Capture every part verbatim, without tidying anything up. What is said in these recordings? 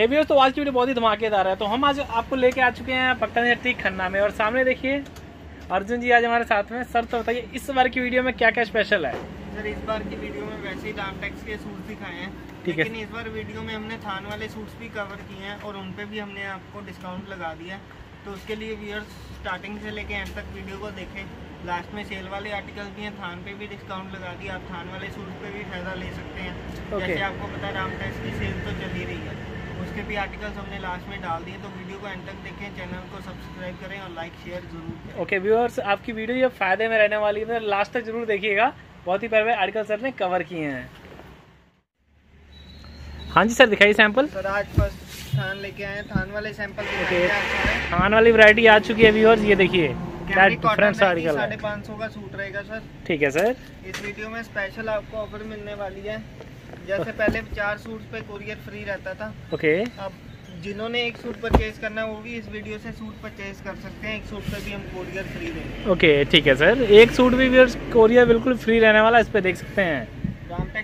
हे viewers, तो आज की वीडियो बहुत ही धमाकेदार है। तो हम आज आपको लेके आ चुके हैं भगता दी हट्टी खन्ना में, और सामने देखिए अर्जुन जी आज हमारे साथ में। सर तो बताइए इस बार की वीडियो में क्या क्या स्पेशल है? सर इस बार की वीडियो में वैसे ही रामटेक्स के सूट दिखाए हैं, लेकिन इस बार वीडियो में हमने थान वाले सूट्स भी कवर किए हैं और उन पे भी हमने आपको डिस्काउंट लगा दिया है। तो उसके लिए व्यूअर्स स्टार्टिंग से लेके एंड तक वीडियो को देखें। लास्ट में सेल वाले आर्टिकल्स भी हैं, थान पे भी डिस्काउंट लगा दिया। आप थान वाले सूट पे भी फायदा ले सकते हैं। okay. जैसे आपको पता रामटेक्स की सेल तो चल ही रही है, उसके भी आर्टिकल्स हमने लास्ट में डाल दिए। तो वीडियो को एंड तक देखें, चैनल को सब्सक्राइब करें और लाइक शेयर जरूर करें। ओके व्यूअर्स, आपकी वीडियो ये फायदे में रहने वाली है, लास्ट तक जरूर देखिएगा। बहुत ही प्यारे आर्टिकल सर ने कवर किए हैं। हाँ जी सर, दिखाइए सैंपल। सर आज फर्स्ट थान लेके आए हैं, थान वाले सैंपल दिखाएंगे। थान वाली वैरायटी आ चुकी है व्यूअर्स, ये देखिए साढ़े पाँच सौ का सूट रहेगा सर। ठीक है सर, इस वीडियो में स्पेशल आपको ऑफर मिलने वाली है। जैसे पहले चार सूट पे कुरियर फ्री रहता था, ओके। अब जिन्होंने एक सूट परचेज करना वो भी इस वीडियो से सूट परचेज कर सकते हैं। एक सूट पे भी हम कुरियर फ्री देंगे। ओके ठीक है सर, एक सूट भी कुरियर बिल्कुल फ्री रहने वाला। इस पे देख सकते हैं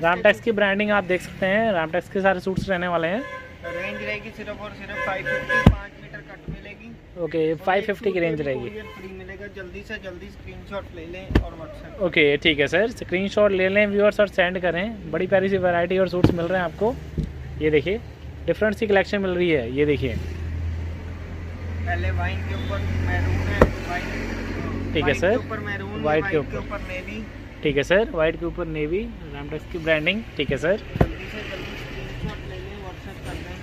रामटेक्स की ब्रांडिंग, आप देख सकते हैं रामटेक्स के सारे सूट्स रहने वाले हैं। रेंज रहेगी सिर्फ और सिर्फ फाइव फिफ्टी पाँच मीटर कट मिलेगी। ओके, फाइव फिफ्टी की रेंज रहेगी, फ्री मिलेगा। जल्दी से जल्दी स्क्रीनशॉट ले लें और व्हाट्सएप। ओके ठीक है सर, स्क्रीनशॉट ले लें व्यूअर्स और सेंड करें। बड़ी प्यारी सी वैरायटी और सूट्स मिल रहे हैं आपको। ये देखिए डिफरेंट सी कलेक्शन मिल रही है। ये देखिए पहले वाइन के ऊपर मैरून है। ठीक है सर, वाइट के ऊपर नेवी। ठीक है सर, वाइट के ऊपर नेवी, रामटेक्स की ब्रांडिंग। ठीक है सर,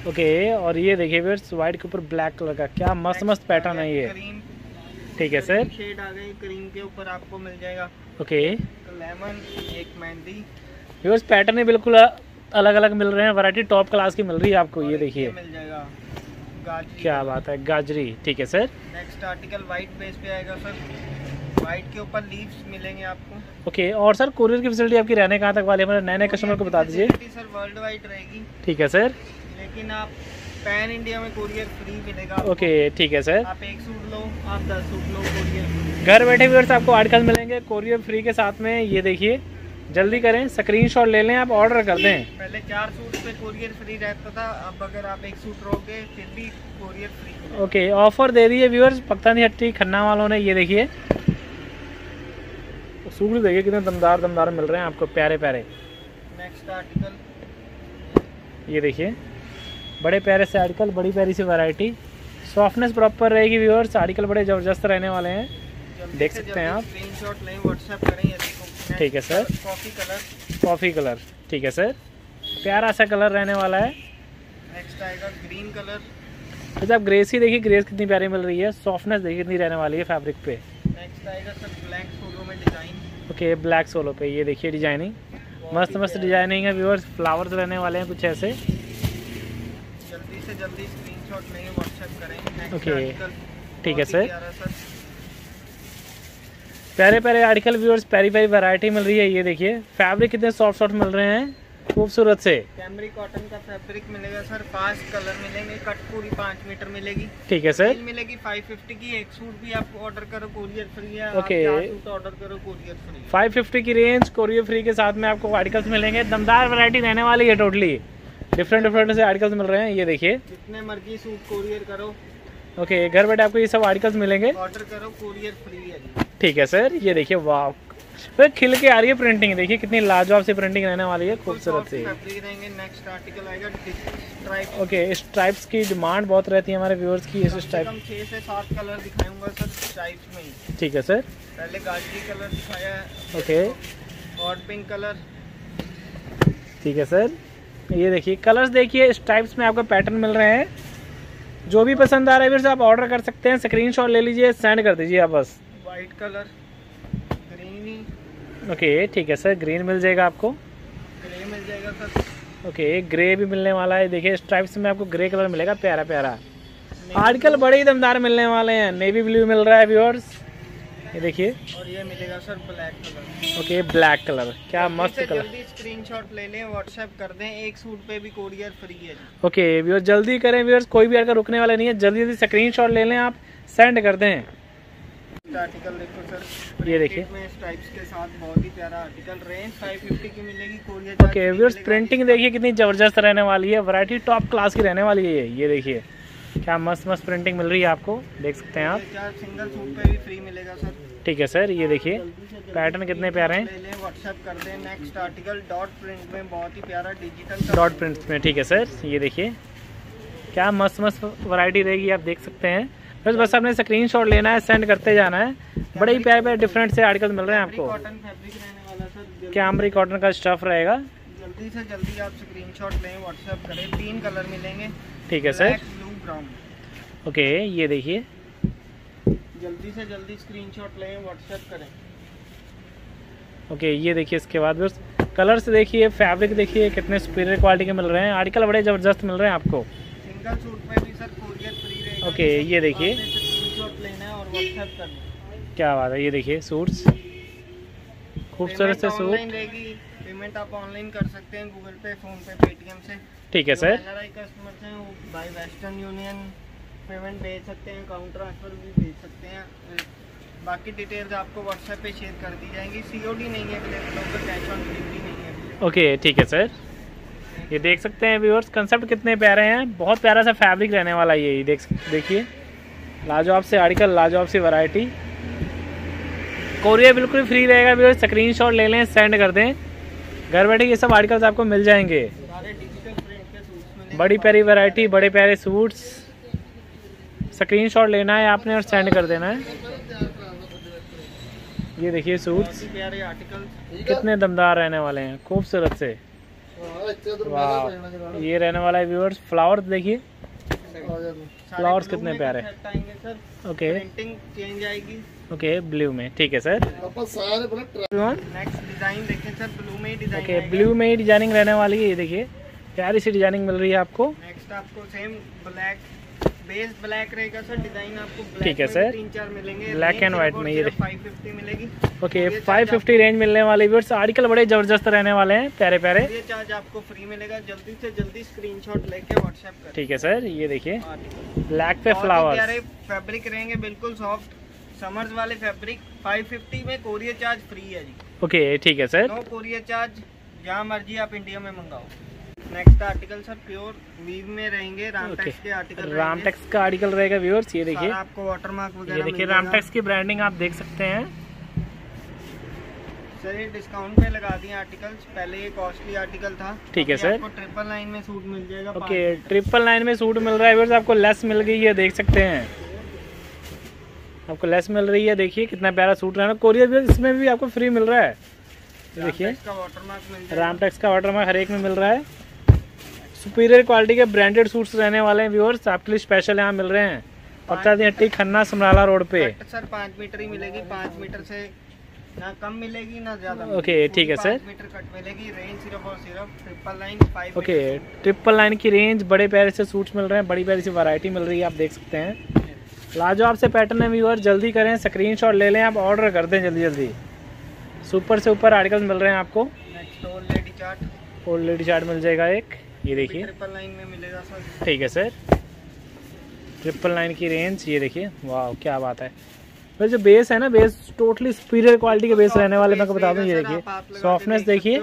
ओके okay, और ये देखिए व्यूअर्स वाइट के ऊपर ब्लैक कलर का क्या मस्त मस्त पैटर्न है ये। ठीक है सर, शेड आ गई क्रीम के ऊपर आपको मिल जाएगा। Okay okay. लेमन, एक मेहंदी। व्यूअर्स पैटर्न ही बिल्कुल अलग अलग मिल रहे हैं, वैरायटी टॉप क्लास की मिल रही है आपको। ये देखिए मिल जाएगा गाजरी, क्या बात है, गाजरी। ठीक है sir, next article white base पे आएगा सर। वाइट के ऊपर लीव्स मिलेंगे आपको। ओके, और सर कुरियर की फैसिलिटी आपकी रहने कहाँ तक वाली है? नए नए कस्टमर को बता दीजिए। सर वर्ल्ड वाइड रहेगी। ठीक है सर, लेकिन आप पैन इंडिया में कुरियर फ्री मिलेगा। ओके ठीक है सर, आप एक सूट लो, आप दस सूट लो, कुरियर घर बैठे व्यूअर्स आपको आर्टिकल मिलेंगे कुरियर फ्री के साथ में। ये देखिए जल्दी करें, स्क्रीनशॉट ले लें, आप ऑर्डर कर दें। पहले चार सूट पे कुरियर फ्री रहता था, अब अगर आप एक सूट रोगे फिर भी कुरियर फ्री। ओके, ऑफर दे दी है व्यूअर्स भगता दी हट्टी खन्ना वालों ने। ये देखिए सूट देखिए कितने दमदार दमदार मिल रहे हैं आपको, प्यारे प्यारे। नेक्स्ट आर्टिकल ये देखिए बड़े प्यारे से आर्टिकल, बड़ी प्यारी सी वैरायटी, सॉफ्टनेस प्रॉपर रहेगी व्यूअर्स। आर्टिकल बड़े ज़बरदस्त रहने वाले हैं, देख सकते हैं आप। स्क्रीनशॉट लें, व्हाट्सएप करें। ठीक है sir, coffee colour, coffee colour. ठीक है सर, प्यारा सा कलर रहने वाला है। नेक्स्ट आएगा ग्रीन कलर। अच्छा आप ग्रेस ही देखिए, ग्रेस कितनी प्यारी मिल रही है, सॉफ्टनेस देखिए कितनी रहने वाली है फैब्रिक पे। नेक्स्ट आएगा सर ब्लैक सोलो में डिज़ाइन। ओके ब्लैक सोलो पे ये देखिए डिजाइनिंग, मस्त मस्त डिजाइनिंग है व्यूअर्स। फ्लावर्स रहने वाले हैं कुछ ऐसे, जल्दी से जल्दी स्क्रीनशॉट लें, व्हाट्सएप करें। ओके ठीक है सर, प्यारे प्यारे आर्टिकल व्यूअर्स, प्यारी प्यारी वैरायटी मिल रही है। ये देखिए फैब्रिक कितने सॉफ्ट सॉफ्ट मिल रहे हैं, खूबसूरत से कैमरी कॉटन का फैब्रिक मिलेगा सर। पांच कलर मिलेंगे, कट पूरी पाँच मीटर मिलेगी। ठीक है सर, मिलेगी फाइव फिफ्टी की। एक सूट भी आप ऑर्डर करो कुरियर फ्री है। ओके, सूट ऑर्डर करो कुरियर फ्री, फाइव फिफ्टी की रेंज कुरियर फ्री के साथ में आपको आर्टिकल्स मिलेंगे। दमदार वैरायटी रहने वाली है, टोटली डिफरेंट डिफरेंट से आर्टिकल्स मिल रहे हैं। ये देखिए जितने मर्जी सूट कुरियर करो। ओके घर बैठे आपको ये सब आर्टिकल्स मिलेंगे, ऑर्डर करो कुरियर फ्री है। ठीक है सर, ये देखिए वाव खिल के आ रही है प्रिंटिंग, देखिए कितनी लाजवाब सी प्रिंटिंग रहने वाली है, खूबसूरत सी। नेक्स्ट आर्टिकल आएगा स्ट्राइप। ओके स्ट्राइप्स की डिमांड बहुत रहती है हमारे व्यूअर्स की। इस स्ट्राइप हम छह से सात कलर दिखाऊंगा सर स्ट्राइप्स में। ठीक है सर, पहले गाजरी कलर दिखाया है। ओके और पिंक कलर। ठीक है सर, ये देखिए कलर्स देखिए स्ट्राइप्स में आपको पैटर्न मिल रहे हैं। जो भी पसंद आ रहा है फिर से आप ऑर्डर कर सकते हैं, स्क्रीनशॉट ले लीजिए, सेंड कर दीजिए आप बस। White colour, green. ओके ठीक है सर, ग्रीन मिल जाएगा आपको, ग्रे मिल जाएगा सर। ओके ग्रे भी मिलने वाला है, देखिए स्ट्राइप्स में आपको ग्रे कलर मिलेगा, प्यारा प्यारा। आजकल बड़े ही दमदार मिलने वाले हैं, नेवी ब्लू मिल रहा है व्यूअर्स, ये देखिए। और ये मिलेगा sir black colour. Okay black colour, क्या मस्त कलर। जल्दी स्क्रीनशॉट ले लें, व्हाट्सएप कर दें, एक सूट पे भी कुरियर फ्री है। ओके व्यूअर्स जल्दी करें व्यूअर्स, कोई भी आकर रुकने वाला नहीं है, जल्दी जल्दी स्क्रीनशॉट ले लें आप, सेंड कर दें। आर्टिकल देखो सर, ये देखिए ओके व्यूअर्स, प्रिंटिंग देखिए कितनी ज़बरदस्त रहने वाली है, वैरायटी टॉप क्लास की रहने वाली है। ये देखिए क्या मस्त मस्त प्रिंटिंग मिल रही है आपको, देख सकते हैं आप। सिंगल सूट पे भी फ्री मिलेगा सर। ठीक है सर, ये देखिए पैटर्न कितने प्यारे हैं। व्हाट्सएप कर दें नेक्स्ट आर्टिकल डॉट प्रिंट में, बहुत ही प्यारा डिजिटल डॉट प्रिंट में। ठीक है सर, ये देखिए क्या मस्त मस्त वैरायटी रहेगी, आप देख सकते हैं। बस बस आपने स्क्रीनशॉट लेना है, सेंड करते जाना है। बड़े ही प्यारे प्यारे डिफरेंट से आर्टिकल मिल रहे हैं आपको। कैमरी कॉटन का स्टफ रहेगा, जल्दी से जल्दी आप स्क्रीनशॉट लें, व्हाट्सएप करें। तीन कलर मिलेंगे। ठीक है सर, ओके ये देखिए जल्दी से जल्दी स्क्रीनशॉट लें, व्हाट्सएप करें। ओके ये देखिए, इसके बाद बस कलर्स देखिए, फैब्रिक देखिए कितने सुपीरियर क्वालिटी के मिल रहे हैं। आर्टिकल बड़े ज़बरदस्त मिल रहे हैं आपको। सिंगल सूट में भी सर कोरियर फ्री रहेगा। ओके ये देखिए, स्क्रीनशॉट लेना है और व्हाट्सएप करना। क्या बात है, ये देखिए सूट्स, खूबसूरत से सूट। पेमेंट आप ऑनलाइन कर सकते हैं, गूगल पे, फोन पे, पेटीएम से। ठीक है सर, कस्टमर्स हैं वो बाय वेस्टर्न यूनियन पेमेंट भेज सकते हैं, अकाउंट ट्रांसफर भी भेज सकते हैं। बाकी डिटेल्स आपको व्हाट्सएप पे शेयर कर दी जाएंगी। सीओडी नहीं है, कैश ऑन डिलीवरी नहीं है। ओके ठीक है सर, ये देख सकते हैं व्यूअर्स, कंसेप्ट कितने प्यारे हैं। बहुत प्यारा सा फैब्रिक रहने वाला है ये, देख देखिए लाजवाब से आर्टिकल, लाजवाब सी वैरायटी। कोरियर बिल्कुल फ्री रहेगा व्यूअर्स, स्क्रीनशॉट ले लें, सेंड कर दें, घर बैठे ये सब आर्टिकल्स आपको मिल जाएंगे। बड़ी प्यारी वैरायटी, बड़े प्यारे सूट्स। स्क्रीनशॉट लेना है आपने और सेंड कर देना है। ये देखिए सूट्स कितने दमदार रहने वाले हैं, खूबसूरत से। वाह, ये रहने वाला है व्यूअर्स। फ्लावर्स देखिए, फ्लावर्स कितने प्यारे हैं। ओके ओके ब्लू में। ठीक है सर, नेक्स्ट डिजाइन देखिए सर, ब्लू में ही डिजाइन। ओके ब्लू में ही डिजाइनिंग रहने वाली है। ये देखिए प्यारी सी डिजाइनिंग मिल रही है आपको। नेक्स्ट आपको सेम ब्लैक बेस ब्लैक रहेगा सर, डिजाइन आपको ब्लैक। ठीक है सर, तीन चार मिलेंगे ब्लैक एंड व्हाइट में। ये पाँच सौ पचास मिलेगी। ओके पाँच सौ पचास रेंज मिलने वाली व्यूअर्स। आर्टिकल बड़े जबरदस्त रहने वाले हैं, प्यारे प्यारे। ये चार्ज आपको फ्री मिलेगा, जल्दी से जल्दी स्क्रीनशॉट लेके व्हाट्सएप करें। ठीक है सर, ये देखिए ब्लैक पे फ्लावर्स, प्यारे फैब्रिक रहेंगे, बिल्कुल सॉफ्ट समर्स वाले फैब्रिक। पाँच सौ पचास में कोरियर चार्ज फ्री है जी। ओके ठीक है सर, कोरियर चार्ज जहाँ मर्जी आप इंडिया में मंगाओ। Next article sir pure weave में रहेंगे, रामटेक्स के आर्टिकल, रामटेक्स का आर्टिकल रहेगा व्यूअर्स। ये देखिए आपको वाटरमार्क वगैरह, ये देखिए रामटेक्स की ब्रांडिंग आप देख सकते हैं सर। ये डिस्काउंट पे लगा दिए आर्टिकल्स, पहले ये कॉस्टली आर्टिकल था। ठीक है सर, आपको ट्रिपल नाइन में सूट मिल जाएगा। ओके ट्रिपल नाइन में सूट मिल रहा है व्यूअर्स आपको, लेस मिल गई है, देख सकते हैं आपको लेस मिल रही है। देखिए कितना प्यारा सूट रहना, कोरियर भी इसमें भी आपको फ्री मिल रहा है। देखिए रामटेक्स का वाटरमार्क हर एक में मिल रहा है। सुपीरियर क्वालिटी के ब्रांडेड सूट्स रहने वाले हैं व्यूअर्स, आपके लिए स्पेशल यहाँ मिल रहे हैं। भगता दी हट्टी, खन्ना, समराला रोड पे। सर पाँच मीटर ही मिलेगी, पाँच मीटर से ना कम मिलेगी ना ज़्यादा। ओके ठीक है सर, मीटर कट मिलेगी, रेंज सिर्फ और सिर्फ triple nine. Okay triple nine की रेंज, बड़े प्यारे से सूट्स मिल रहे हैं, बड़ी प्यारी सी वैरायटी मिल रही है, आप देख सकते हैं। लाजवाब से पैटर्न है व्यूअर्स, जल्दी करें स्क्रीनशॉट ले लें, आप ऑर्डर कर दें जल्दी जल्दी। सुपर से ऊपर आर्टिकल्स मिल रहे हैं आपको। Next old lady chart, old lady chart मिल जाएगा एक, ये देखिए ट्रिपल नाइन में मिलेगा सर। ठीक है सर, ट्रिपल नाइन की रेंज। ये देखिए वाह क्या बात है, वैसे जो बेस है ना, बेस टोटली सुपीरियर क्वालिटी के बेस रहने वाले, मैं आपको बता दूँ। ये देखिए सॉफ्टनेस देखिए,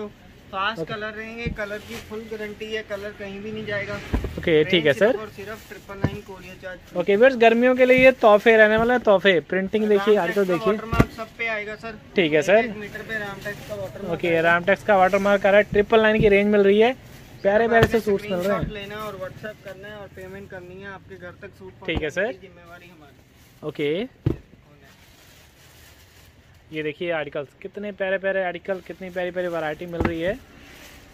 फास्ट कलर रहेंगे, कलर की फुल गारंटी है, कलर कहीं भी नहीं जाएगा। ओके ठीक है सर, सिर्फ triple nine courier charge. Okay viewers, गर्मियों के लिए तोहफे रहने वाला है, तोहफे। प्रिंटिंग देखिए, आर्टिकल देखिए, वाटरमार्क सब पे आएगा सर। ठीक है सर, मीटर पे रामटेक्स का वाटरमार्क। ओके रामटेक्स का वाटरमार्क आ रहा है, ट्रिपल नाइन की रेंज मिल रही है, प्यारे प्यारे से सूट मिल रहे हैं। लेना और व्हाट्सएप करना है और पेमेंट करनी है, आपके घर तक सूट। ठीक है सर, जिम्मेवारी हमारी। ओके ये देखिए आर्टिकल्स कितने प्यारे प्यारे आर्टिकल, कितनी प्यारी प्यारी वैरायटी मिल रही है,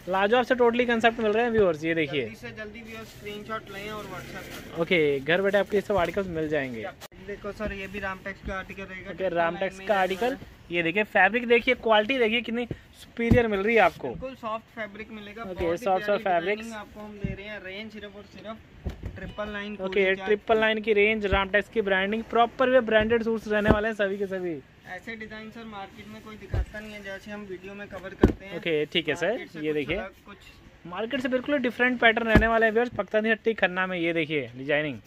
लाजवाब से टोटली कंसेप्ट मिल रहे हैं व्यूअर्स। ये देखिए जल्दी से जल्दी व्यूअर्स स्क्रीनशॉट लें और व्हाट्सएप। ओके घर बैठे आपके सब आर्टिकल्स मिल जाएंगे। देखो सर ये भी रामटेक्स का आर्टिकल रहेगा। ओके रामटेक्स का आर्टिकल, ये देखिए फैब्रिक देखिए, क्वालिटी देखिए कितनी सुपीरियर मिल रही है आपको, बिल्कुल सॉफ्ट फैब्रिक मिलेगा। ओके सॉफ्ट सॉफ्ट फैब्रिक्स आपको हम दे रहे हैं, रेंज सिर्फ और सिर्फ triple nine. Okay triple nine की रेंज, रामटेक्स की branding, proper way branded suits रहने वाले हैं सभी के सभी। ऐसे डिजाइन सर मार्केट में कोई दिखाता नहीं है, जैसे हम वीडियो में कवर करते हैं। ओके ठीक है सर, ये देखिए मार्केट से बिल्कुल डिफरेंट पैटर्न रहने वाले हैं व्यूअर्स। भगता दी हट्टी, खन्ना में ये देखिए डिजाइनिंग,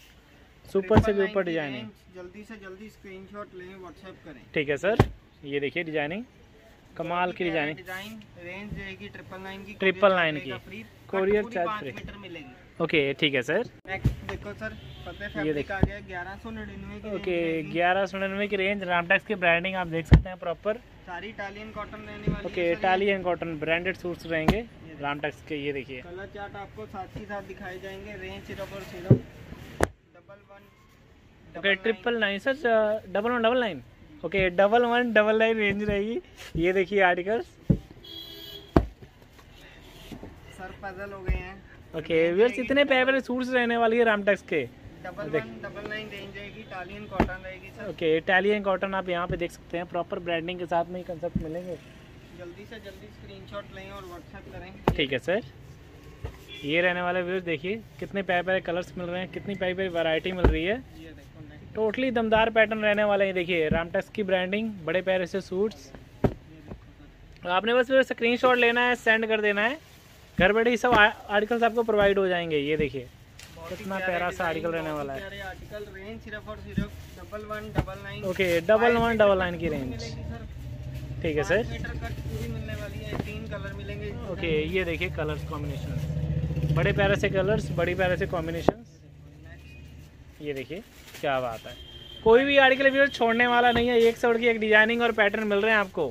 सुपर से भी ऊपर डिजाइनिंग। जल्दी से जल्दी स्क्रीनशॉट लें, व्हाट्सएप करें। ठीक है सर। ये देखिए डिजाइनिंग कमाल की डिजाइनिंग। डिजाइन रेंज रहेगी ट्रिपल नाइन की, ट्रिपल नाइन की कोरियर चार्ज फ्री। ओके ठीक है सर। नेक्स्ट देखो सर फतेह ये देखा गया ग्यारह सौ निन्यानवे। ओके ग्यारह सौ निन्यानवे की रेंज, रामटेक्स की ब्रांडिंग आप देख सकते हैं प्रॉपर, सारी इटालियन कॉटन रहने वाली। Okay Italian cotton branded suits रहेंगे रामटेक्स के। ये देखिए कलर चार्ट आपको साथ ही साथ दिखाए जाएंगे। रेंज सिर्फ और सिर्फ double one. Okay triple nine sir, double one double nine. Okay double one double nine range रहेगी। ये देखिए आर्टिकल्स सर पजल हो गए हैं। ओके व्यूअर्स इतने प्यारे सूट्स रहने वाली है रामटेक्स के। Double one double nine range रहेगी, इटालियन कॉटन रहेगी सर। ओके इटालियन कॉटन आप यहाँ पे देख सकते हैं प्रॉपर ब्रांडिंग के साथ में ही कंसेप्ट मिलेंगे। जल्दी से जल्दी स्क्रीनशॉट लें और व्हाट्सएप करें। ठीक है सर। ये रहने वाले व्यूअर्स देखिए कितने प्यारे प्यारे कलर्स मिल रहे हैं, कितनी प्यारी प्यारी वैरायटी मिल रही है। टोटली दमदार पैटर्न रहने वाले हैं। देखिए रामटेक्स की ब्रांडिंग, बड़े प्यारे से सूट्स। आपने बस स्क्रीनशॉट लेना है, सेंड कर देना है, घर बैठे सब आर्टिकल्स आपको प्रोवाइड हो जाएंगे। ये देखिए कितना प्यारा सा आर्टिकल रहने वाला है। आर्टिकल रेंज सिर्फ और सिर्फ double one double nine. Okay double one double nine की रेंज। ठीक है सर। तीन कलर मिलेंगे। ओके ये देखिए कलर्स कॉम्बिनेशन, बड़े प्यारे से कलर्स, बड़ी प्यारे से कॉम्बिनेशन। ये देखिए क्या बात है, कोई भी आर्टिकल व्यूअर्स छोड़ने वाला नहीं है। एक से बढ़कर एक डिजाइनिंग और पैटर्न मिल रहे हैं आपको।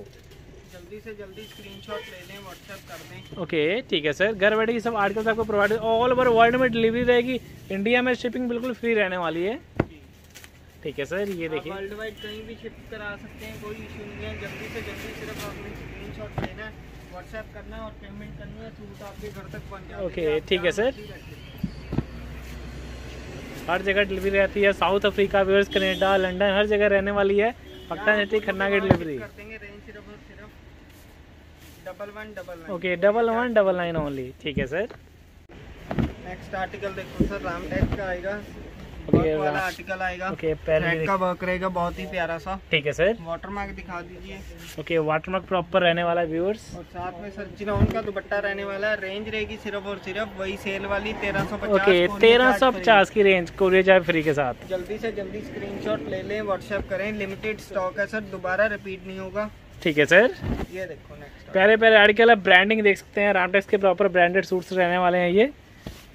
जल्दी से जल्दी स्क्रीनशॉट ले लें, व्हाट्सएप कर दें। ओके ठीक है सर। घर बैठे सब आर्टिकल्स आपको प्रोवाइड, ऑल ओवर वर्ल्ड में डिलीवरी रहेगी। इंडिया में शिपिंग बिल्कुल फ्री रहने वाली है। ठीक है सर। ये देखिए वर्ल्ड वाइड कहीं भी शिफ्ट करा सकते हैं, कोई इशू नहीं है। जल्दी से जल्दी सिर्फ आपने स्क्रीनशॉट लेना, व्हाट्सएप करना और पेमेंट करनी है, सूट आपके घर तक पहुँच जाएगा। ओके ठीक है सर। हर जगह डिलीवरी रहती है, south Africa, viewers Canada, London, हर जगह रहने वाली है। भगता दी हट्टी खन्ना की delivery. Okay double one double nine only. ठीक है सर। नेक्स्ट आर्टिकल देखो सर, रामटेक्स का आएगा। ओके वाला आर्टिकल आएगा। ओके पैरेट का वर्क रहेगा, बहुत ही प्यारा सा। ठीक है सर। वाटरमार्क दिखा दीजिए। ओके वाटरमार्क प्रॉपर रहने वाला है व्यूअर्स। और साथ में सर चिनौन का दुपट्टा रहने वाला है। रेंज रहेगी सिर्फ और सिर्फ वही सेल वाली तेरह सौ पचास। ओके तेरह सौ पचास की रेंज कोरियर चार्ज फ्री के साथ। जल्दी से जल्दी स्क्रीनशॉट ले लें, व्हाट्सएप करें। लिमिटेड स्टॉक है सर, दोबारा रिपीट नहीं होगा। ठीक है सर। ये देखो नेक्स्ट प्यारे प्यारे आर्टिकल, आप ब्रांडिंग देख सकते हैं। रामटेक्स के प्रॉपर ब्रांडेड सूट्स रहने वाले हैं। ये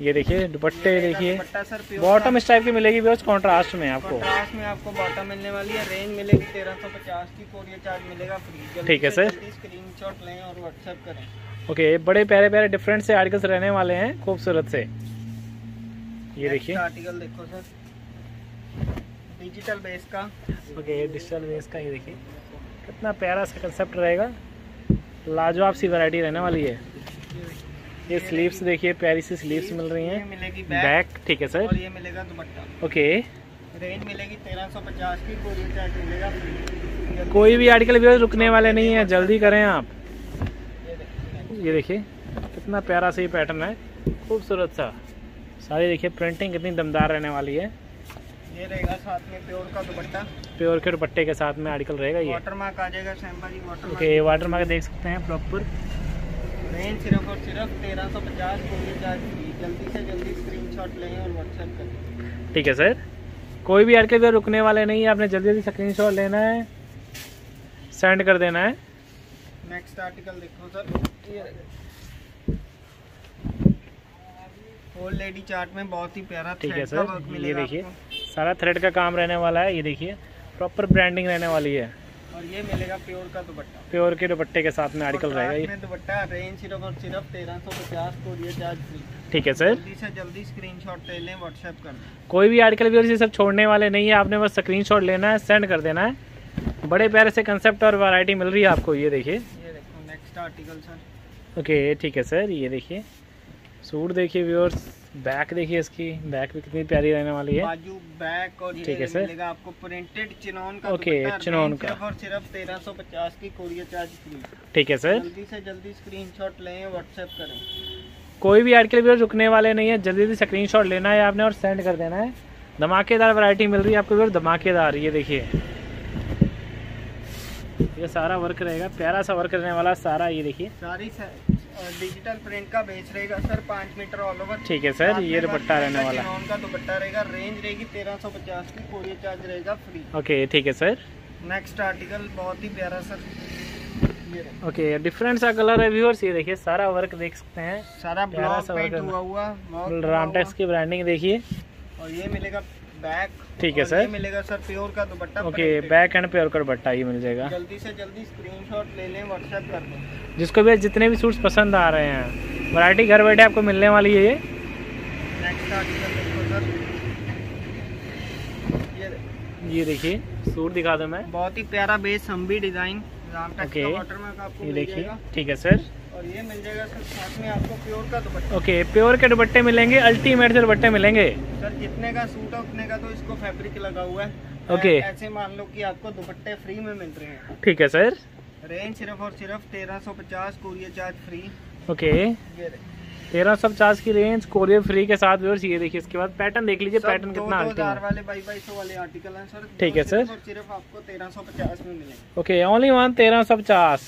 ये देखिए दुपट्टे देखिए, बॉटम इस टाइप की मिलेगी व्यूअर्स कॉन्ट्रास्ट में आपको। कॉन्ट्रास्ट में आपको बॉटम मिलने वाली है। रेंज मिलेगी तेरह सौ पचास की, कोरियर चार्ज मिलेगा फ्री। ठीक है सर। स्क्रीनशॉट लें और व्हाट्सएप करें। ओके बड़े प्यारे प्यारे डिफरेंट से आर्टिकल्स रहने वाले हैं, खूबसूरत से। ये देखिए आर्टिकल देखो सर, डिजिटल बेस का। ओके डिजिटल बेस का। ये देखिए कितना प्यारा सा कंसेप्ट रहेगा, लाजवाब सी वैरायटी रहने वाली है। ये स्लीव्स देखिए, प्यारी सी स्लीव्स मिल रही हैं। मिलेगी बैक। ठीक है सर। और ये मिलेगा दुपट्टा। ओके रेंज मिलेगी तेरह सौ पचास की, कोरियर चार्ज मिलेगा। कोई भी आर्टिकल व्यूअर्स रुकने वाले नहीं है, जल्दी करें आप। ये देखिए कितना प्यारा सा ये पैटर्न है, खूबसूरत सा। सारी देखिए प्रिंटिंग कितनी दमदार रहने वाली है। ये रहेगा साथ में प्योर का दुपट्टा, प्योर के दुपट्टे के साथ में आर्टिकल रहेगा। ये वाटरमार्क आ जाएगा सैंपल। ओके वाटरमार्क देख सकते हैं प्रॉपर। रेंज सिर्फ और सिर्फ तेरह सौ पचास कोरियर चार्ज फ्री। जल्दी से जल्दी स्क्रीनशॉट लें और व्हाट्सएप करें। ठीक है सर। कोई भी आर्टिकल रुकने वाले नहीं है, आपने जल्दी जल्दी स्क्रीनशॉट लेना है, सेंड कर देना है। नेक्स्ट आर्टिकल देखो सर, ओल्ड लेडी चार्ट में बहुत ही प्यारा। ठीक है सर। ये देखिए सारा थ्रेड का काम रहने वाला है। ये देखिए प्रॉपर ब्रांडिंग रहने वाली है। और ये मिलेगा प्योर का दुपट्टा, प्योर के दुपट्टे के साथ में आर्टिकल रहेगा। ये दुपट्टा रेंज सिर्फ और सिर्फ तेरह सौ पचास, कोरियर चार्ज फ्री। ठीक है सर। जल्दी से जल्दी स्क्रीनशॉट ले लें, व्हाट्सएप कर दें। कोई भी आर्टिकल व्यूअर्स ये सब छोड़ने वाले नहीं है, आपने बस स्क्रीनशॉट लेना है, सेंड कर देना है। बड़े प्यारे से कंसेप्ट और वैरायटी मिल रही है आपको। ये देखिए ये देखो नेक्स्ट आर्टिकल सर। ओके ठीक है सर। ये देखिए सूट देखिए व्यूअर्स, बैक देखिए, इसकी बैक भी कितनी प्यारी रहने वाली है। बाजू बैक और ये मिलेगा आपको प्रिंटेड चिनौन का। ओके चिनौन का और सिर्फ तेरह सौ पचास की, कोरियर चार्ज फ्री। ठीक है सर। जल्दी से जल्दी स्क्रीनशॉट लें, व्हाट्सएप करें। कोई भी आर्टिकल व्यूअर्स रुकने वाले नहीं है, जल्दी से स्क्रीनशॉट लेना है आपने और सेंड कर देना है। धमाकेदार वैरायटी मिल रही है आपको व्यूअर्स, धमाकेदार। ये देखिए ये सारा वर्क रहेगा, प्यारा सा वर्क रहने वाला सारा। ये देखिए सारी डिजिटल प्रिंट का बेच रहेगा सर, पाँच मीटर ऑल ओवर। ठीक है सर। ये दुपट्टा रहने वाला है, दुपट्टा रहेगा। रेंज रहेगी तेरह सौ पचास की, कोरियर चार्ज रहेगा फ्री। ओके ठीक है सर। नेक्स्ट आर्टिकल बहुत ही प्यारा सर। ओके, डिफरेंट सा कलर है व्यूअर्स, ये देखिए सारा वर्क देख सकते हैं, सारा ब्लॉक पेंट हुआ हुआ, रामटेक्स की ब्रांडिंग देखिए। और ये मिलेगा बैक, ठीक है सर, मिलेगा सर प्योर का दुपट्टा। ओके, बैक एंड प्योर का दुपट्टा ये मिल जाएगा। जल्दी से जल्दी स्क्रीनशॉट ले लें, व्हाट्सएप कर दें जिसको भी जितने भी सूट्स पसंद आ रहे हैं, वैरायटी घर बैठे आपको मिलने वाली है। ये नेक्स्ट आर्टिकल ये देखिए सूट दिखा दूं मैं, बहुत ही प्यारा बेस हम्बी डिजाइन। ओके, ये देखिए, ठीक है सर। और ये मिल जाएगा सर साथ में आपको प्योर का दुपट्टा। ओके, प्योर के दुपट्टे मिलेंगे, अल्टीमेट से दुपट्टे मिलेंगे सर। जितने का सूट है उतने का तो इसको फैब्रिक लगा हुआ है। ओके, ऐसे मान लो कि आपको दुपट्टे फ्री में मिल रहे हैं। ठीक है सर, रेंज सिर्फ और सिर्फ तेरह सौ पचास कोरियर चार्ज फ्री। ओके, तेरह सौ पचास की रेंज कोरियर फ्री के साथ। ये देखिए, इसके बाद पैटर्न देख लीजिए, पैटर्न कितना हजार वाले बाई बाई सौ वाले आर्टिकल हैं सर। ठीक है सर, सिर्फ आपको तेरह सौ पचास में मिलेंगे। ओके, ओनली वन तेरह सौ पचास।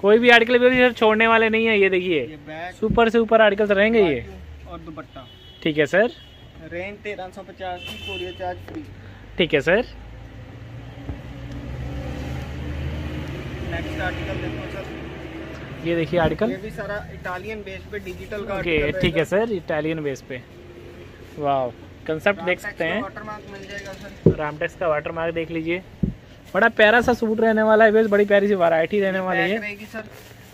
कोई भी आर्टिकल भी छोड़ने वाले नहीं है। ये देखिए सुपर से ऊपर आर्टिकल रहेंगे ये, और दुपट्टा। ठीक है सर, रेंज तेरह सौ पचास की कोरियर चार्ज फ्री। ठीक है सर, नेक्स्ट आर्टिकल देखो सर, ये देखिए आर्टिकल, ये भी सारा इटालियन बेस पे डिजिटल का। ओके, ठीक है सर, इटालियन बेस पे, वाव कंसेप्ट देख सकते हैं। वाटरमार्क मिल जाएगा सर, रामटेक्स का वाटरमार्क देख लीजिए। बड़ा प्यारा सा सूट रहने वाला है, बड़ी प्यारी सी वैरायटी रहने वाली है सर।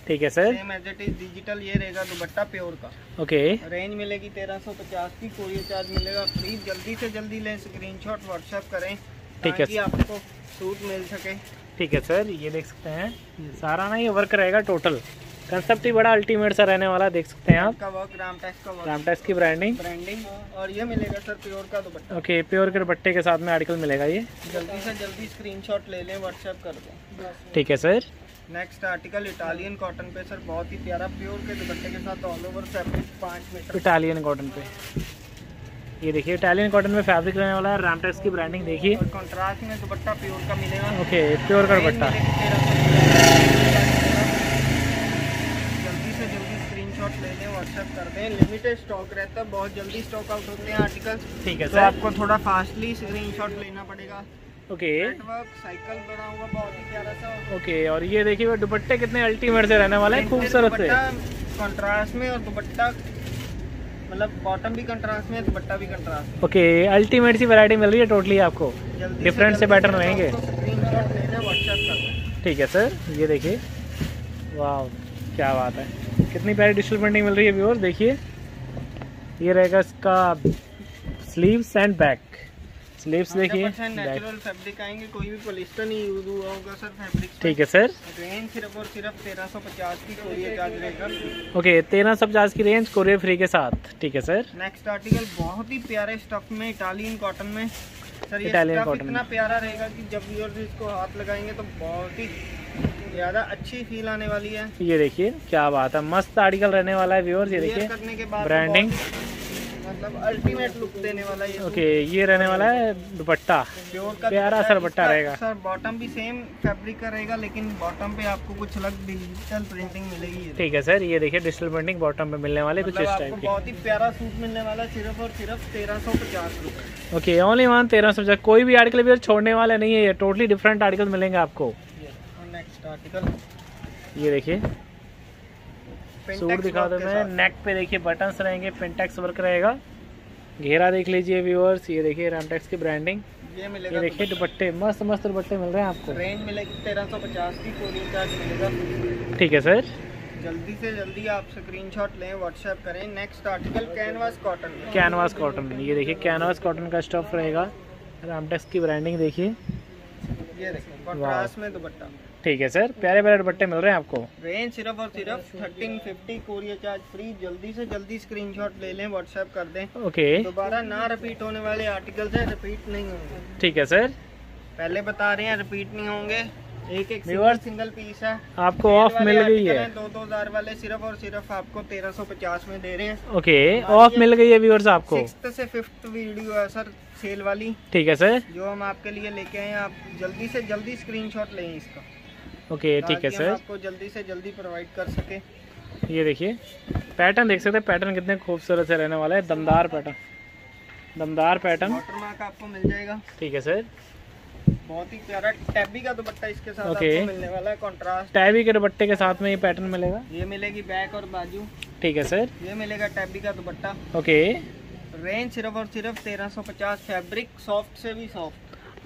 ठीक है sir, same as it is digital ये रहेगा दुपट्टा प्योर का। ओके, रेंज मिलेगी तेरह सौ पचास की, कोरियर चार्ज मिलेगा फ्री। जल्दी से जल्दी लें, स्क्रीनशॉट व्हाट्सएप करें ताकि आपको सूट मिल सके। ठीक है सर, ये देख सकते हैं सारा ना ये वर्क रहेगा, टोटल कंसेप्ट ही बड़ा अल्टीमेट सा रहने वाला, देख सकते हैं आप का वर्क, रामटेक्स का वर्क, रामटेक्स की ब्रांडिंग ब्रांडिंग और ये मिलेगा सर प्योर का दुपट्टा। ओके, प्योर के दुपट्टे के साथ में आर्टिकल मिलेगा ये। जल्दी से जल्दी स्क्रीनशॉट ले लें, व्हाट्सएप कर दें। ठीक है sir, next article Italian cotton पे सर, बहुत ही प्यारा प्योर के दुपट्टे के साथ, ऑल ओवर फैब्रिक पाँच मीटर। इटालियन कॉटन पे ये देखिए, इटालियन कॉटन में फैब्रिक रहने वाला है, रामटेक्स की ब्रांडिंग देखिए, और कंट्रास्ट में दुपट्टा प्योर का मिलेगा। ओके, प्योर का दुपट्टा। जल्दी से जल्दी स्क्रीनशॉट ले लें, व्हाट्सएप कर दें। लिमिटेड स्टॉक रहता है, बहुत जल्दी स्टॉक आउट होते हैं आर्टिकल्स। ठीक है सर, तो आपको थोड़ा फास्टली स्क्रीनशॉट लेना पड़ेगा। ओके, साइकिल बना हुआ बहुत ही प्यारा सा। ओके, और ये देखिए वो दुपट्टे कितने अल्टीमेट से रहने वाले हैं, खूबसूरत से कंट्रास्ट में, और दुपट्टा मतलब बॉटम भी कंट्रास्ट में, दुपट्टा भी कंट्रास्ट। ओके, अल्टीमेट सी वैरायटी मिल रही है टोटली आपको, डिफरेंट से पैटर्न रहेंगे। ठीक है सर, ये देखिए, वाह क्या बात है, कितनी प्यारी डिजिटल प्रिंटिंग मिल रही है व्यूअर्स। देखिए ये रहेगा इसका स्लीव्स एंड बैक, स्लीव्स देखिए नेचुरल फैब्रिक आएंगे, कोई भी पॉलिएस्टर नहीं यूज हुआ होगा सर फैब्रिक। ठीक है सर, रेंज सिर्फ और सिर्फ तेरह सौ पचास की कोरियर चार्ज रहेगा। ओके, तेरह सौ पचास की रेंज कोरियर फ्री के साथ। ठीक है सर, नेक्स्ट आर्टिकल बहुत ही प्यारे स्टफ में, इटालियन कॉटन में सर। ये स्टफ इतना प्यारा रहेगा कि जब व्यूअर्स इसको हाथ लगाएंगे तो बहुत ही ज्यादा अच्छी फील आने वाली है। ये देखिए क्या बात है, मस्त आर्टिकल रहने वाला है व्यूअर्स। ये देखिए ब्रांडिंग, मतलब अल्टीमेट लुक देने वाला ये। ओके, ये रहने वाला है दुपट्टा, प्यारा सर दुपट्टा रहेगा सर। बॉटम भी सेम फैब्रिक का रहेगा, लेकिन बॉटम पे आपको कुछ अलग डिजिटल प्रिंटिंग मिलेगी। ठीक है सर, ये देखिए डिजिटल प्रिंटिंग बॉटम पे मिलने वाले कुछ इस टाइप के। बहुत ही प्यारा सूट मिलने वाला सिर्फ और सिर्फ तेरह सौ पचास रूपए। ओके, ओनली वन तेरह सौ पचास। कोई भी आर्टिकल भी छोड़ने वाला नहीं है, टोटली डिफरेंट आर्टिकल मिलेंगे आपको। नेक्स्ट आर्टिकल ये देखिए सूट दिखा दो मैं, नेक पे देखिए बटन्स रहेंगे, पिंटेक्स वर्क रहेगा, घेरा देख लीजिए व्यूअर्स। ये देखिए रामटेक्स की ब्रांडिंग, ये मिलेगा। ये देखिए दुपट्टे, मस्त मस्त दुपट्टे मिल रहे हैं आपको। रेंज मिलेगी तेरह सौ पचास की, कोरियर चार्ज मिलेगा। ठीक है सर, जल्दी से जल्दी आप स्क्रीनशॉट लें, व्हाट्सएप करें। Next article canvas cotton, canvas cotton ये देखिए, कैनवास कॉटन का स्टफ रहेगा, रामटेक्स की ब्रांडिंग देखिए, ये देखिए कॉन्ट्रास्ट में दुपट्टा। ठीक है सर, प्यारे प्यारे दुपट्टे मिल रहे हैं आपको। रेंज सिर्फ और सिर्फ thirteen fifty, courier charge free. जल्दी से जल्दी स्क्रीनशॉट ले लें, व्हाट्सएप कर दें। ओके, दोबारा ना रिपीट होने वाले आर्टिकल्स हैं, रिपीट नहीं होंगे। ठीक है सर, पहले बता रहे हैं रिपीट नहीं होंगे। एक एक सिंगल पीस है, आपको ऑफ मिल गई है। दो दो हजार वाले सिर्फ और सिर्फ आपको तेरह सौ पचास में दे रहे हैं। ओके, ऑफ मिल गई है व्यूअर्स आपको। सिक्स्थ से फिफ्थ वीडियो है सर सेल वाली। ठीक है सर, जो हम आपके लिए लेके आए हैं, आप जल्दी से जल्दी स्क्रीनशॉट लें इसका। ओके, ठीक है सर, आपको जल्दी से जल्दी प्रोवाइड कर सके। ये देखिए पैटर्न देख सकते हैं, पैटर्न कितने खूबसूरत से रहने वाला है, दमदार पैटर्न, दमदार पैटर्न। वाटरमार्क आपको मिल जाएगा। ठीक है सर, बहुत ही प्यारा टैबी का दुपट्टा इसके साथ okay. आपको मिलने वाला है कंट्रास्ट। टैबी के दुपट्टे के साथ में ये पैटर्न मिलेगा, ये मिलेगी बैक और बाजू। ठीक है सर, ये मिलेगा टैबी का दुपट्टा। ओके, रेंज सिर्फ और सिर्फ तेरह सौ पचास, फैब्रिक सॉफ्ट से भी सॉफ्ट।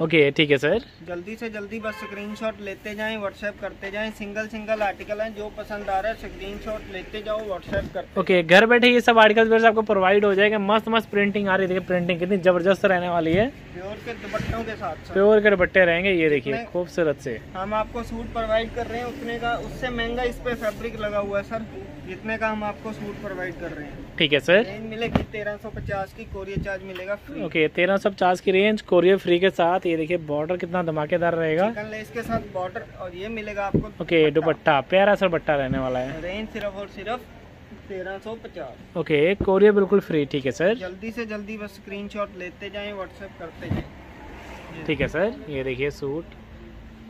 ओके ठीक है सर, जल्दी से जल्दी बस स्क्रीनशॉट लेते जाएं, व्हाट्सएप करते जाएं। सिंगल सिंगल आर्टिकल है, जो पसंद आ रहा है स्क्रीनशॉट लेते जाओ, व्हाट्सएप करते। ओके, घर बैठे ये सब आर्टिकल आपको प्रोवाइड हो जाएगा। मस्त मस्त प्रिंटिंग आ रही है, प्रिंटिंग कितनी जबरदस्त रहने वाली है। प्योर के दुपट्टों के साथ प्योर के दुपट्टे रहेंगे, ये देखिए खूबसूरत से। हम आपको सूट प्रोवाइड कर रहे हैं उतने का, उससे महंगा इस पे फैब्रिक लगा हुआ है सर, जितने का हम आपको सूट प्रोवाइड कर रहे हैं। ठीक है सर, रेंज मिलेगी तेरह सौ पचास की, कोरियर चार्ज मिलेगा फ्री। ओके, तेरह सौ पचास की रेंज, कोरियर फ्री के साथ। ये देखिए बॉर्डर कितना धमाकेदार रहेगा, चिकन लेस के साथ बॉर्डर, और ये मिलेगा आपको ओके दुपट्टा, प्यारा सा दुपट्टा रहने वाला है। रेंज सिर्फ और सिर्फ तेरह सौ पचास। ओके, कोरियर बिल्कुल फ्री। ठीक है सर, जल्दी से जल्दी बस स्क्रीनशॉट लेते जाएं, व्हाट्सएप करते जाएं। ठीक है सर, ये देखिए सूट